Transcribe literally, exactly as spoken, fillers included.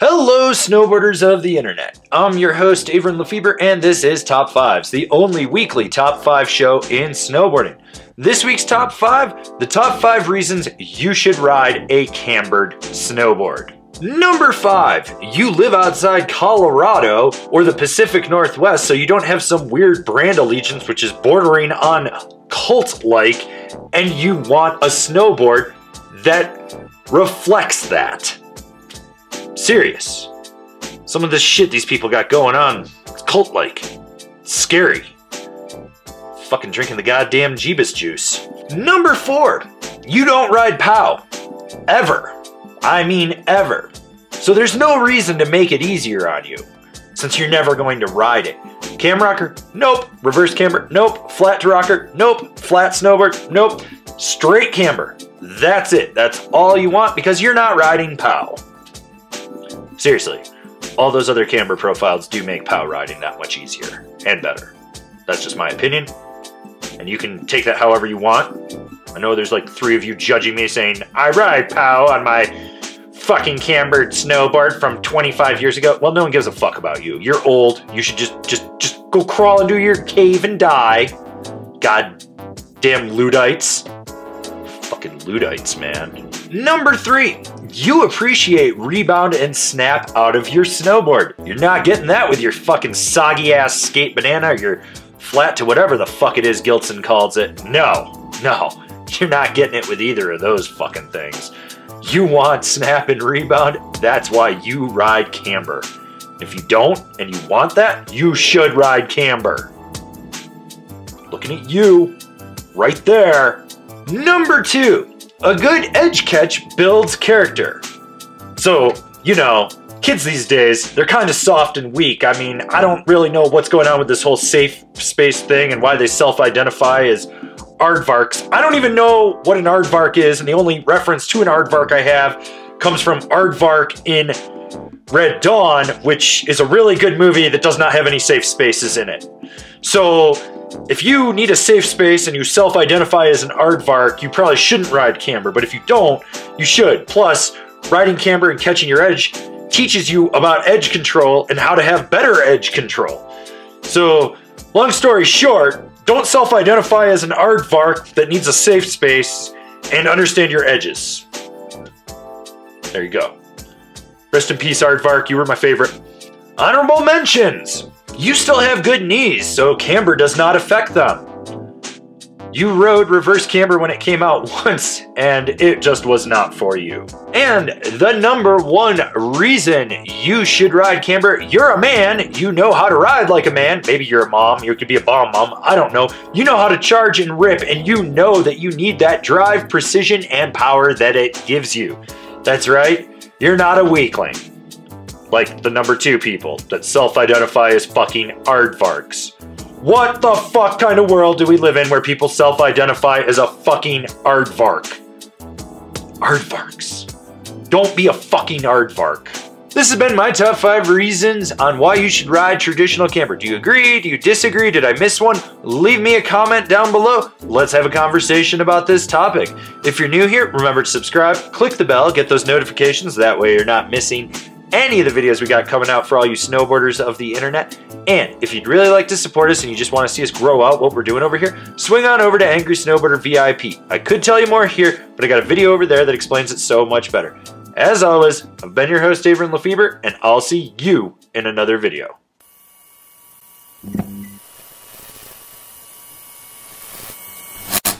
Hello, snowboarders of the internet. I'm your host, Avran LeFeber, and this is Top Fives, the only weekly Top Five show in snowboarding. This week's Top Five, the top five reasons you should ride a cambered snowboard. Number five, you live outside Colorado or the Pacific Northwest, so you don't have some weird brand allegiance which is bordering on cult-like, and you want a snowboard that reflects that. Serious. Some of this shit these people got going on, it's cult-like. It's scary. Fucking drinking the goddamn Jeebus juice. Number four, you don't ride POW. Ever. I mean ever. So there's no reason to make it easier on you, since you're never going to ride it. Cam rocker? Nope. Reverse camber? Nope. Flat to rocker? Nope. Flat snowboard? Nope. Straight camber. That's it. That's all you want because you're not riding POW. Seriously, all those other camber profiles do make POW riding that much easier and better. That's just my opinion, and you can take that however you want. I know there's like three of you judging me saying, I ride POW on my fucking cambered snowboard from twenty-five years ago. Well, no one gives a fuck about you. You're old. You should just, just, just go crawl into your cave and die. God damn Luddites. Fucking Luddites, man. Number three, you appreciate rebound and snap out of your snowboard. You're not getting that with your fucking soggy ass skate banana or your flat to whatever the fuck it is Gilson calls it. No, no, you're not getting it with either of those fucking things. You want snap and rebound, that's why you ride camber. If you don't and you want that, you should ride camber. Looking at you, right there. Number two, a good edge catch builds character. So, you know, kids these days, they're kind of soft and weak. I mean, I don't really know what's going on with this whole safe space thing and why they self-identify as aardvarks. I don't even know what an aardvark is, and the only reference to an aardvark I have comes from Aardvark in Red Dawn, which is a really good movie that does not have any safe spaces in it. So, if you need a safe space and you self-identify as an aardvark, you probably shouldn't ride camber, but if you don't, you should. Plus, riding camber and catching your edge teaches you about edge control and how to have better edge control. So, long story short, don't self-identify as an aardvark that needs a safe space and understand your edges. There you go. Rest in peace, aardvark. You were my favorite. Honorable mentions. You still have good knees, so camber does not affect them. You rode reverse camber when it came out once, and it just was not for you. And the number one reason you should ride camber, you're a man, you know how to ride like a man. Maybe you're a mom, you could be a bomb mom, I don't know. You know how to charge and rip, and you know that you need that drive, precision, and power that it gives you. That's right, you're not a weakling. Like the number two people that self-identify as fucking aardvarks. What the fuck kind of world do we live in where people self-identify as a fucking aardvark? Aardvarks. Don't be a fucking aardvark. This has been my top five reasons on why you should ride traditional camber. Do you agree? Do you disagree? Did I miss one? Leave me a comment down below. Let's have a conversation about this topic. If you're new here, remember to subscribe, click the bell, get those notifications. That way you're not missing any of the videos we got coming out for all you snowboarders of the internet. And if you'd really like to support us and you just want to see us grow out what we're doing over here, swing on over to Angry Snowboarder V I P. I could tell you more here, but I got a video over there that explains it so much better. As always, I've been your host, Avran LeFeber, and I'll see you in another video.